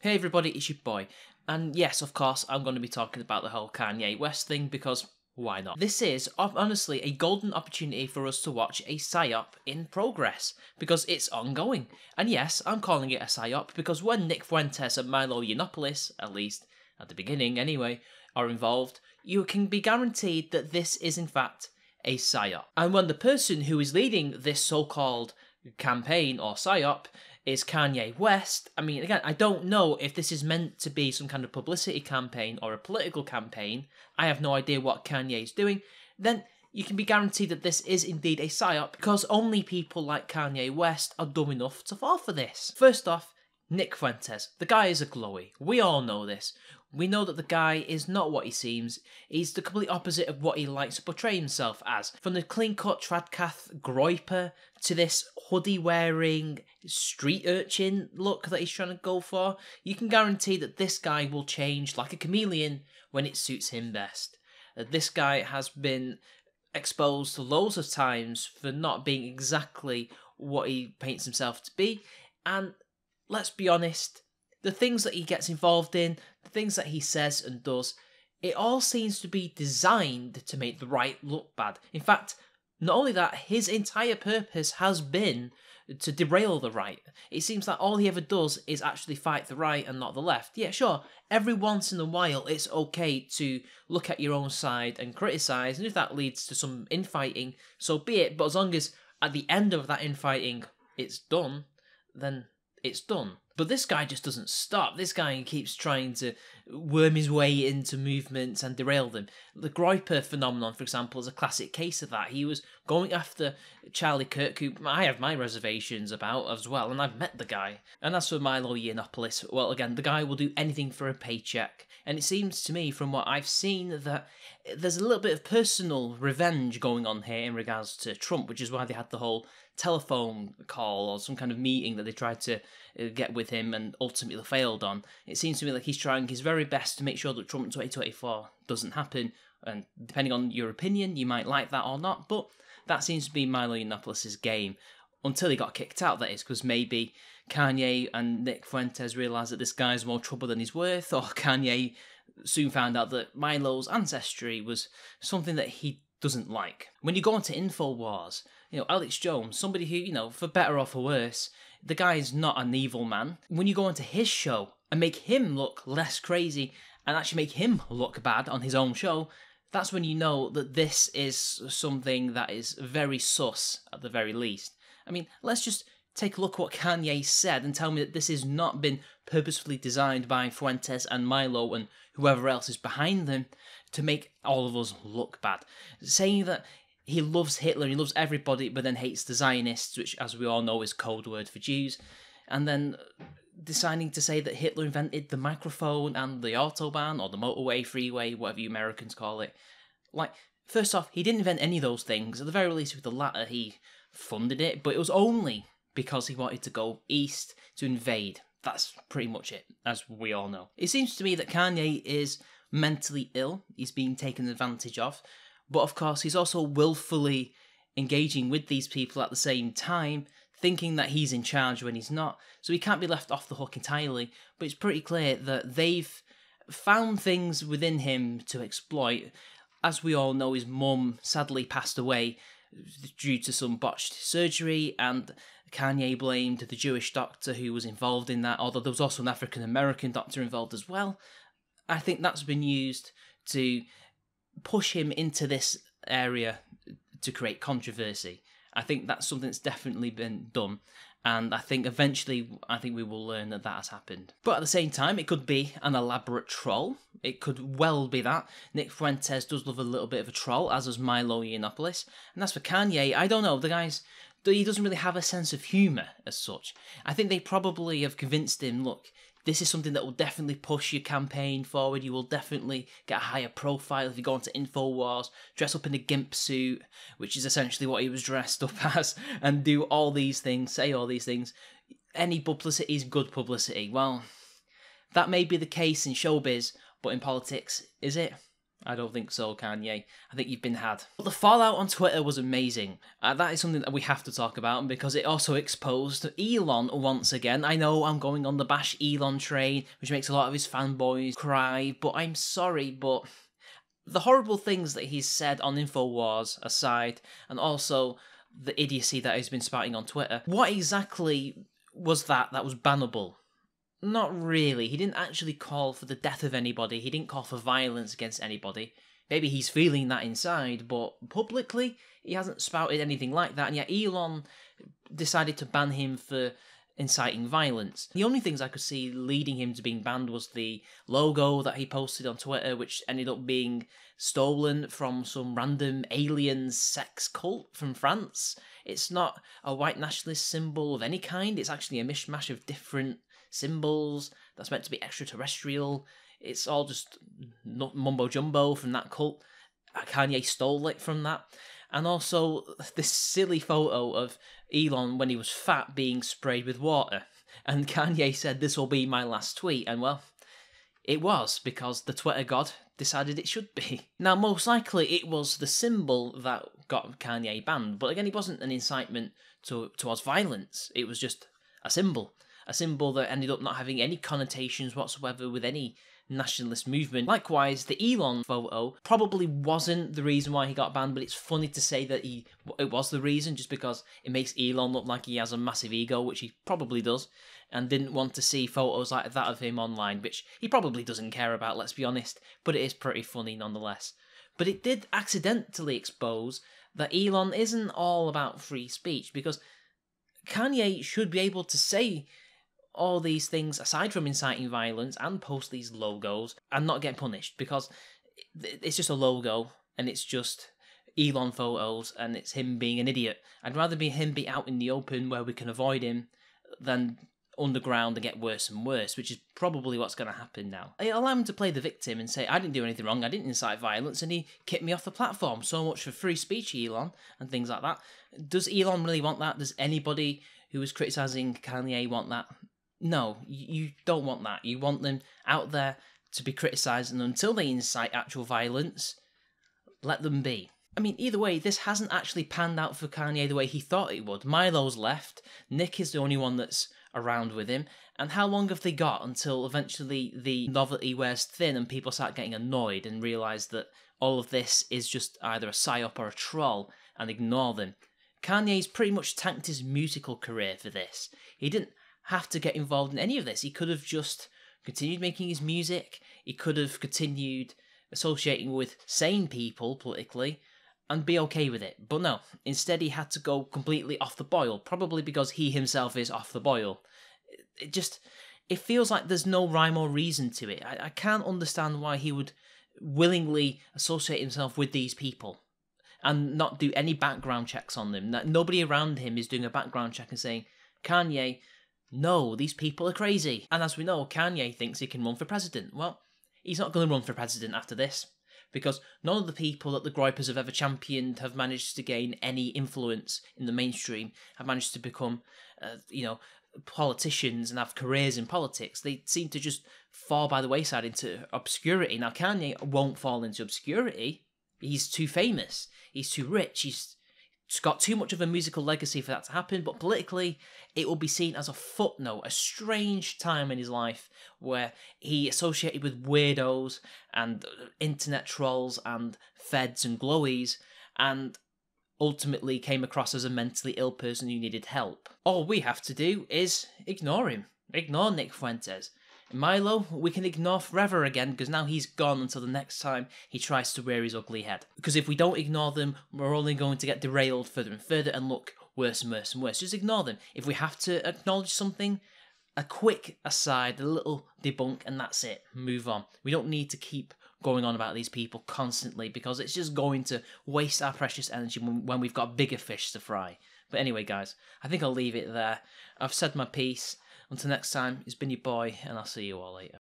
Hey everybody, it's your boy. And yes, of course, I'm going to be talking about the whole Kanye West thing because why not? This is, honestly, a golden opportunity for us to watch a psyop in progress because it's ongoing. And yes, I'm calling it a psyop because when Nick Fuentes and Milo Yiannopoulos, at least at the beginning anyway, are involved, you can be guaranteed that this is in fact a psyop. And when the person who is leading this so-called campaign or psyop is Kanye West. I mean, again, I don't know if this is meant to be some kind of publicity campaign or a political campaign. I have no idea what Kanye is doing. Then you can be guaranteed that this is indeed a psyop because only people like Kanye West are dumb enough to fall for this. First off, Nick Fuentes. The guy is a glowy. We all know this. We know that the guy is not what he seems. He's the complete opposite of what he likes to portray himself as. From the clean-cut tradcath groyper to this hoodie-wearing street urchin look that he's trying to go for, you can guarantee that this guy will change like a chameleon when it suits him best. This guy has been exposed to loads of times for not being exactly what he paints himself to be, and let's be honest, the things that he gets involved in, the things that he says and does, it all seems to be designed to make the right look bad. In fact, not only that, his entire purpose has been to derail the right. It seems that all he ever does is actually fight the right and not the left. Yeah, sure, every once in a while it's okay to look at your own side and criticise, and if that leads to some infighting, so be it. But as long as at the end of that infighting it's done, then it's done. But this guy just doesn't stop. This guy keeps trying to worm his way into movements and derail them. The groyper phenomenon, for example, is a classic case of that. He was going after Charlie Kirk, who I have my reservations about as well, and I've met the guy. And as for Milo Yiannopoulos, well, again, the guy will do anything for a paycheck. And it seems to me, from what I've seen, that there's a little bit of personal revenge going on here in regards to Trump, which is why they had the whole telephone call or some kind of meeting that they tried to get with him and ultimately failed on. It seems to me like he's trying his very best to make sure that Trump 2024 doesn't happen, and depending on your opinion, you might like that or not, but that seems to be Milo Yiannopoulos' game. Until he got kicked out, that is, because maybe Kanye and Nick Fuentes realised that this guy's more trouble than he's worth, or Kanye soon found out that Milo's ancestry was something that he doesn't like. When you go on to Infowars, you know, Alex Jones, somebody who, you know, for better or for worse, the guy is not an evil man. When you go onto his show and make him look less crazy and actually make him look bad on his own show, that's when you know that this is something that is very sus at the very least. I mean, let's just take a look at what Kanye said and tell me that this has not been purposefully designed by Fuentes and Milo and whoever else is behind them to make all of us look bad. Saying that he loves Hitler, he loves everybody, but then hates the Zionists, which, as we all know, is code word for Jews. And then deciding to say that Hitler invented the microphone and the Autobahn, or the motorway, freeway, whatever you Americans call it. Like, first off, he didn't invent any of those things. At the very least, with the latter, he funded it, but it was only because he wanted to go east to invade. That's pretty much it, as we all know. It seems to me that Kanye is mentally ill. He's being taken advantage of. But of course, he's also willfully engaging with these people at the same time, thinking that he's in charge when he's not. So he can't be left off the hook entirely, but it's pretty clear that they've found things within him to exploit. As we all know, his mum sadly passed away due to some botched surgery, and Kanye blamed the Jewish doctor who was involved in that, although there was also an African-American doctor involved as well. I think that's been used to push him into this area to create controversy. I think that's something that's definitely been done, and I think eventually we will learn that that has happened. But at the same time, it could be an elaborate troll. It could well be that. Nick Fuentes does love a little bit of a troll, as does Milo Yiannopoulos. And as for Kanye, I don't know, the guy's, he doesn't really have a sense of humour as such. I think they probably have convinced him, look, this is something that will definitely push your campaign forward. You will definitely get a higher profile if you go onto Infowars, dress up in a gimp suit, which is essentially what he was dressed up as, and do all these things, say all these things. Any publicity is good publicity. Well, that may be the case in showbiz, but in politics, is it? I don't think so, Kanye. I think you've been had. But the fallout on Twitter was amazing. That is something that we have to talk about because it also exposed Elon once again. I know I'm going on the bash Elon train, which makes a lot of his fanboys cry, but I'm sorry, but the horrible things that he's said on Infowars aside, and also the idiocy that he's been spouting on Twitter, what exactly was that was bannable? Not really. He didn't actually call for the death of anybody. He didn't call for violence against anybody. Maybe he's feeling that inside, but publicly, he hasn't spouted anything like that, and yet Elon decided to ban him for inciting violence. The only things I could see leading him to being banned was the logo that he posted on Twitter, which ended up being stolen from some random alien sex cult from France. It's not a white nationalist symbol of any kind. It's actually a mishmash of different symbols that's meant to be extraterrestrial. It's all just mumbo jumbo from that cult. Kanye stole it from that. And also this silly photo of Elon when he was fat being sprayed with water. And Kanye said, "This will be my last tweet." And well, it was, because the Twitter god decided it should be. Now, most likely it was the symbol that got Kanye banned. But again, it wasn't an incitement towards violence. It was just a symbol. A symbol that ended up not having any connotations whatsoever with any nationalist movement. Likewise, the Elon photo probably wasn't the reason why he got banned, but it's funny to say that it was the reason, just because it makes Elon look like he has a massive ego, which he probably does, and didn't want to see photos like that of him online, which he probably doesn't care about, let's be honest, but it is pretty funny nonetheless. But it did accidentally expose that Elon isn't all about free speech, because Kanye should be able to say all these things aside from inciting violence and post these logos and not get punished, because it's just a logo and it's just Elon photos and it's him being an idiot. I'd rather him be out in the open where we can avoid him than underground and get worse and worse, which is probably what's going to happen now. It allowed him to play the victim and say, "I didn't do anything wrong, I didn't incite violence, and he kicked me off the platform. So much for free speech, Elon," and things like that. Does Elon really want that? Does anybody who is criticising Kanye want that? No, you don't want that. You want them out there to be criticised, and until they incite actual violence, let them be. I mean, either way, this hasn't actually panned out for Kanye the way he thought it would. Milo's left, Nick is the only one that's around with him, and how long have they got until eventually the novelty wears thin and people start getting annoyed and realise that all of this is just either a psyop or a troll and ignore them? Kanye's pretty much tanked his musical career for this. He didn't have to get involved in any of this. He could have just continued making his music, he could have continued associating with sane people politically, and be okay with it. But no, instead he had to go completely off the boil, probably because he himself is off the boil. It feels like there's no rhyme or reason to it. I can't understand why he would willingly associate himself with these people and not do any background checks on them. Nobody around him is doing a background check and saying, "Kanye, no, these people are crazy." And as we know, Kanye thinks he can run for president. Well, he's not going to run for president after this, because none of the people that the Groypers have ever championed have managed to gain any influence in the mainstream, have managed to become, politicians and have careers in politics. They seem to just fall by the wayside into obscurity. Now, Kanye won't fall into obscurity. He's too famous. He's too rich. It's got too much of a musical legacy for that to happen, but politically, it will be seen as a footnote, a strange time in his life where he associated with weirdos and internet trolls and feds and glowies, and ultimately came across as a mentally ill person who needed help. All we have to do is ignore him. Ignore Nick Fuentes. Milo, we can ignore forever again, because now he's gone until the next time he tries to rear his ugly head. Because if we don't ignore them, we're only going to get derailed further and further and look worse and worse and worse. Just ignore them. If we have to acknowledge something, a quick aside, a little debunk, and that's it. Move on. We don't need to keep going on about these people constantly, because it's just going to waste our precious energy when we've got bigger fish to fry. But anyway, guys, I think I'll leave it there. I've said my piece. Until next time, it's been your boy, and I'll see you all later.